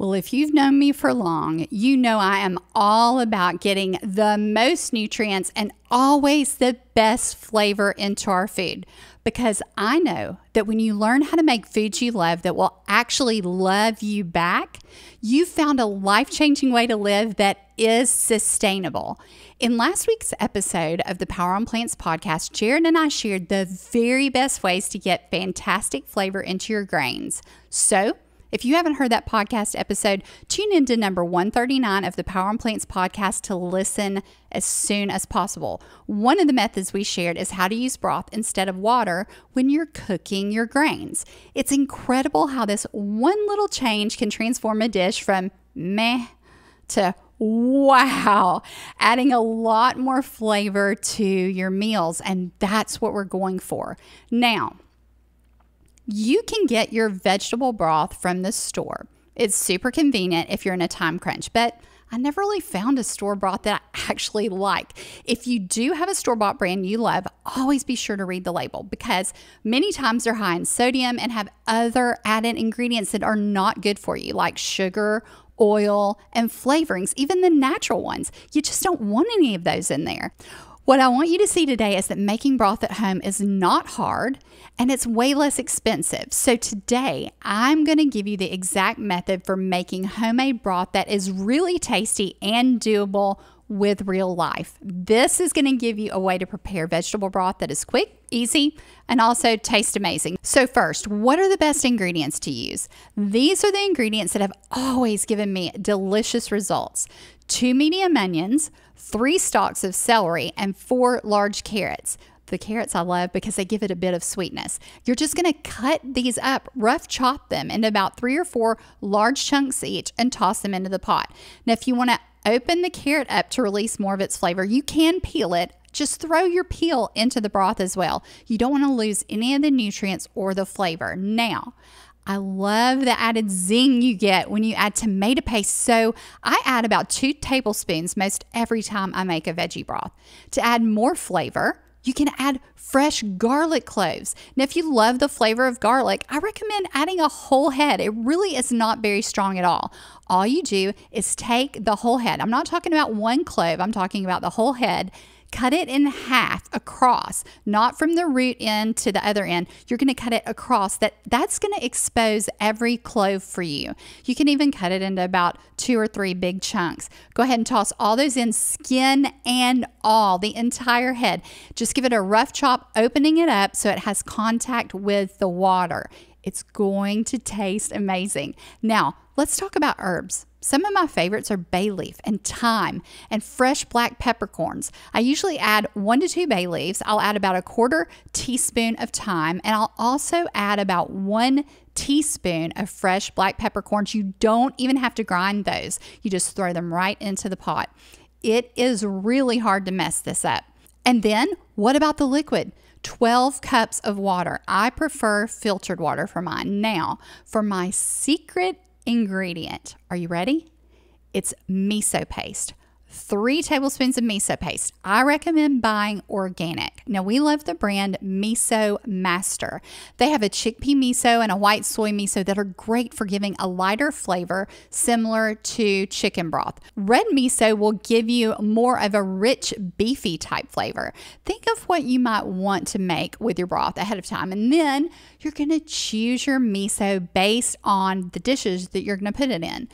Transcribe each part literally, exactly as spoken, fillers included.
Well, if you've known me for long, you know I am all about getting the most nutrients and always the best flavor into our food, because I know that when you learn how to make foods you love that will actually love you back, you found a life-changing way to live that is sustainable. In last week's episode of the Power On Plants podcast, Jarrod and I shared the very best ways to get fantastic flavor into your grains. So, if you haven't heard that podcast episode, tune in to number one thirty-nine of the Power on Plants podcast to listen as soon as possible. One of the methods we shared is how to use broth instead of water when you're cooking your grains. It's incredible how this one little change can transform a dish from meh to wow, adding a lot more flavor to your meals, and that's what we're going for. Now, you can get your vegetable broth from the store. It's super convenient if you're in a time crunch, but I never really found a store broth that I actually like. If you do have a store-bought brand you love, always be sure to read the label, because many times they're high in sodium and have other added ingredients that are not good for you, like sugar, oil, and flavorings, even the natural ones. You just don't want any of those in there. What I want you to see today is that making broth at home is not hard and it's way less expensive. So today I'm going to give you the exact method for making homemade broth that is really tasty and doable with real life. This is going to give you a way to prepare vegetable broth that is quick, easy, and also tastes amazing. So first, what are the best ingredients to use? These are the ingredients that have always given me delicious results. Two medium onions, three stalks of celery, and four large carrots. The carrots I love because they give it a bit of sweetness. You're just gonna cut these up, rough chop them into about three or four large chunks each and toss them into the pot. Now, if you wanna open the carrot up to release more of its flavor, you can peel it. Just throw your peel into the broth as well. You don't wanna lose any of the nutrients or the flavor. Now, I love the added zing you get when you add tomato paste, so I add about two tablespoons most every time I make a veggie broth. To add more flavor, you can add fresh garlic cloves. Now, if you love the flavor of garlic, I recommend adding a whole head. It really is not very strong at all. All you do is take the whole head. I'm not talking about one clove. I'm talking about the whole head. Cut it in half across, not from the root end to the other end. You're going to cut it across. That, that's going to expose every clove for you. You can even cut it into about two or three big chunks. Go ahead and toss all those in, skin and all, the entire head. Just give it a rough chop, opening it up so it has contact with the water. It's going to taste amazing. Now, let's talk about herbs. Some of my favorites are bay leaf and thyme and fresh black peppercorns. I usually add one to two bay leaves. I'll add about a quarter teaspoon of thyme, and I'll also add about one teaspoon of fresh black peppercorns. You don't even have to grind those. You just throw them right into the pot. It is really hard to mess this up. And then what about the liquid? twelve cups of water. I prefer filtered water for mine. Now, for my secret ingredient. Are you ready? It's miso paste. Three tablespoons of miso paste. I recommend buying organic. Now, we love the brand Miso Master. They have a chickpea miso and a white soy miso that are great for giving a lighter flavor similar to chicken broth. Red miso will give you more of a rich, beefy type flavor. Think of what you might want to make with your broth ahead of time, and then you're going to choose your miso based on the dishes that you're going to put it in.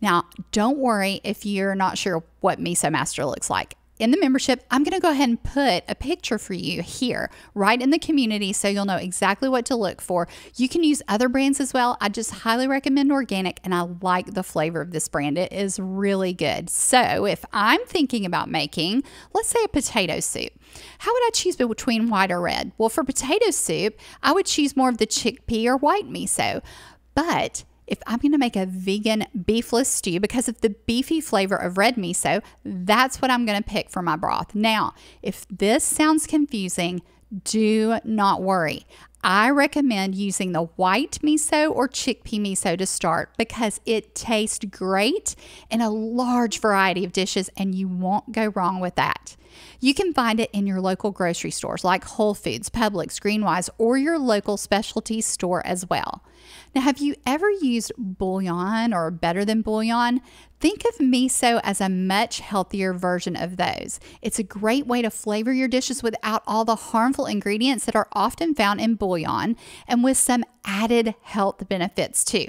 Now, don't worry if you're not sure what Miso Master looks like. In the membership, I'm going to go ahead and put a picture for you here, right in the community, so you'll know exactly what to look for. You can use other brands as well. I just highly recommend organic, and I like the flavor of this brand. It is really good. So if I'm thinking about making, let's say, a potato soup, how would I choose between white or red? Well, for potato soup, I would choose more of the chickpea or white miso, but if I'm going to make a vegan beefless stew, because of the beefy flavor of red miso, that's what I'm going to pick for my broth. Now, if this sounds confusing, do not worry. I recommend using the white miso or chickpea miso to start, because it tastes great in a large variety of dishes and you won't go wrong with that. You can find it in your local grocery stores like Whole Foods, Publix, Greenwise, or your local specialty store as well. Now, have you ever used bouillon or better than bouillon? Think of miso as a much healthier version of those. It's a great way to flavor your dishes without all the harmful ingredients that are often found in bouillon and with some added health benefits too.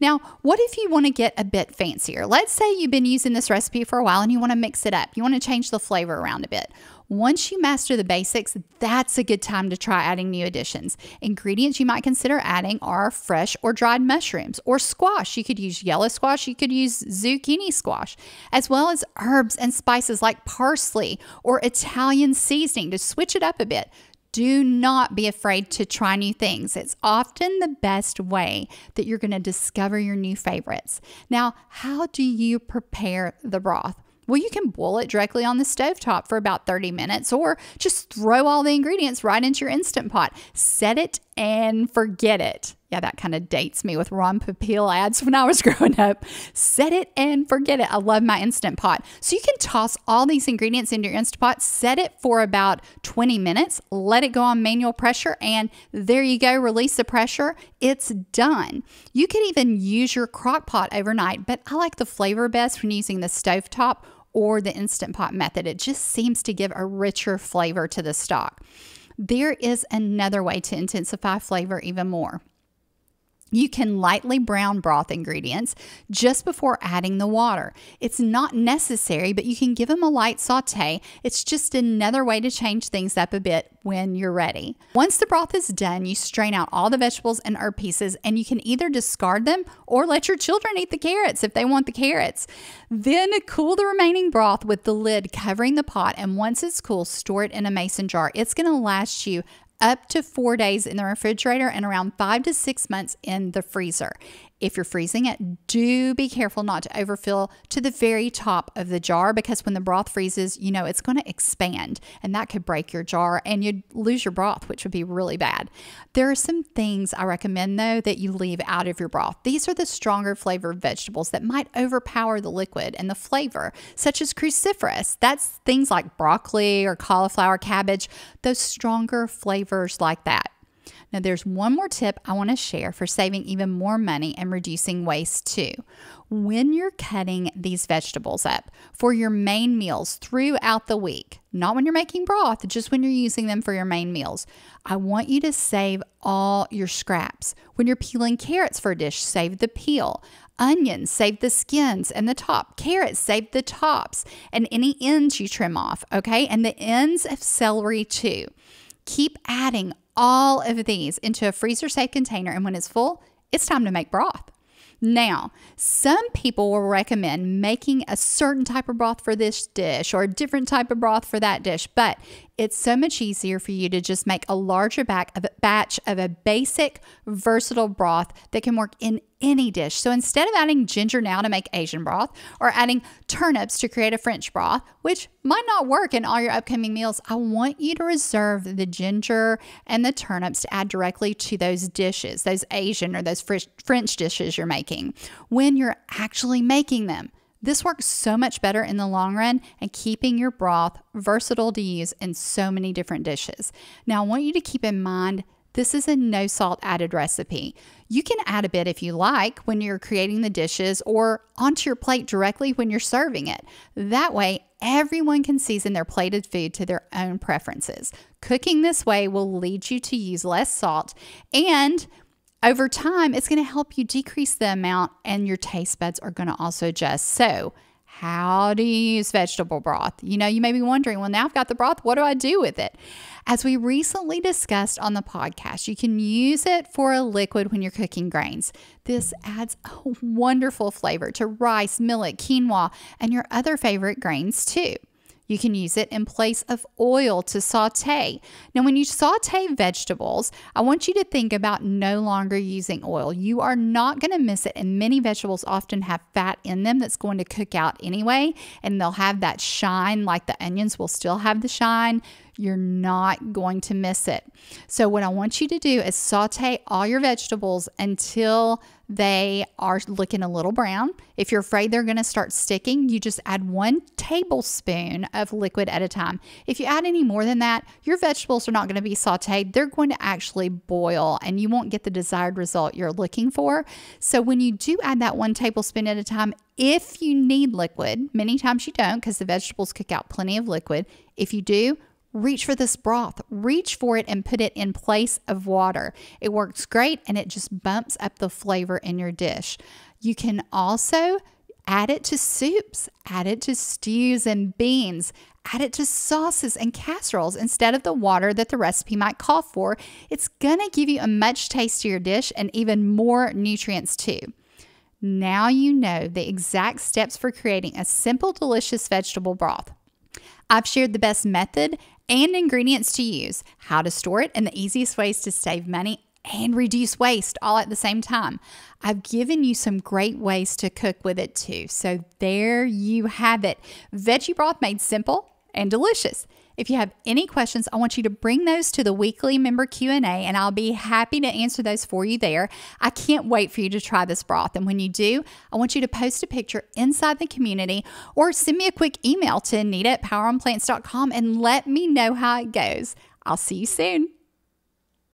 Now, what if you want to get a bit fancier? Let's say you've been using this recipe for a while and you want to mix it up. You want to change the flavor around a bit. Once you master the basics, that's a good time to try adding new additions. Ingredients you might consider adding are fresh or dried mushrooms or squash. You could use yellow squash, you could use zucchini squash, as well as herbs and spices like parsley or Italian seasoning to switch it up a bit. Do not be afraid to try new things. It's often the best way that you're going to discover your new favorites. Now, how do you prepare the broth? Well, you can boil it directly on the stovetop for about thirty minutes, or just throw all the ingredients right into your Instant Pot. Set it and forget it. Yeah, that kind of dates me with Ron Papil ads when I was growing up. Set it and forget it. I love my Instant Pot. So you can toss all these ingredients into your Instant Pot, set it for about twenty minutes, let it go on manual pressure, and there you go, release the pressure. It's done. You could even use your crock pot overnight, but I like the flavor best when using the stovetop or the Instant Pot method. It just seems to give a richer flavor to the stock. There is another way to intensify flavor even more. You can lightly brown broth ingredients just before adding the water. It's not necessary, but you can give them a light saute. It's just another way to change things up a bit when you're ready. Once the broth is done, you strain out all the vegetables and herb pieces, and you can either discard them or let your children eat the carrots if they want the carrots. Then cool the remaining broth with the lid covering the pot, and once it's cool, store it in a mason jar. It's going to last you up to four days in the refrigerator and around five to six months in the freezer. If you're freezing it, do be careful not to overfill to the very top of the jar, because when the broth freezes, you know, it's going to expand, and that could break your jar and you'd lose your broth, which would be really bad. There are some things I recommend though that you leave out of your broth. These are the stronger flavored vegetables that might overpower the liquid and the flavor, such as cruciferous. That's things like broccoli or cauliflower, cabbage, those stronger flavors like that. Now, there's one more tip I want to share for saving even more money and reducing waste too. When you're cutting these vegetables up for your main meals throughout the week, not when you're making broth, just when you're using them for your main meals, I want you to save all your scraps. When you're peeling carrots for a dish, save the peel. Onions, save the skins and the top. Carrots, save the tops and any ends you trim off, okay? And the ends of celery too. Keep adding all of these into a freezer-safe container, and when it's full, it's time to make broth. Now, some people will recommend making a certain type of broth for this dish or a different type of broth for that dish, but it's so much easier for you to just make a larger batch of a basic, versatile broth that can work in any dish. So instead of adding ginger now to make Asian broth, or adding turnips to create a French broth, which might not work in all your upcoming meals, I want you to reserve the ginger and the turnips to add directly to those dishes, those Asian or those French dishes you're making, when you're actually making them. This works so much better in the long run and keeping your broth versatile to use in so many different dishes. Now, I want you to keep in mind this is a no salt added recipe. You can add a bit if you like when you're creating the dishes or onto your plate directly when you're serving it. That way, everyone can season their plated food to their own preferences. Cooking this way will lead you to use less salt, and over time, it's going to help you decrease the amount, and your taste buds are going to also adjust. So how do you use vegetable broth? You know, you may be wondering, well, now I've got the broth, what do I do with it? As we recently discussed on the podcast, you can use it for a liquid when you're cooking grains. This adds a wonderful flavor to rice, millet, quinoa, and your other favorite grains too. You can use it in place of oil to saute. Now, when you saute vegetables, I want you to think about no longer using oil. You are not going to miss it, and many vegetables often have fat in them that's going to cook out anyway, and they'll have that shine, like the onions will still have the shine. You're not going to miss it. So what I want you to do is saute all your vegetables until they are looking a little brown. If you're afraid they're going to start sticking, you just add one tablespoon of liquid at a time. If you add any more than that, your vegetables are not going to be sauteed. They're going to actually boil and you won't get the desired result you're looking for. So when you do add that one tablespoon at a time, if you need liquid, many times you don't because the vegetables cook out plenty of liquid. If you do, reach for this broth, reach for it and put it in place of water. It works great and it just bumps up the flavor in your dish. You can also add it to soups, add it to stews and beans, add it to sauces and casseroles instead of the water that the recipe might call for. It's gonna give you a much tastier dish and even more nutrients too. Now you know the exact steps for creating a simple, delicious vegetable broth. I've shared the best method and ingredients to use, how to store it, and the easiest ways to save money and reduce waste all at the same time. I've given you some great ways to cook with it too. So there you have it. Veggie broth made simple and delicious. If you have any questions, I want you to bring those to the weekly member Q and A, and I'll be happy to answer those for you there. I can't wait for you to try this broth. And when you do, I want you to post a picture inside the community or send me a quick email to Anita at power on plants dot com and let me know how it goes. I'll see you soon.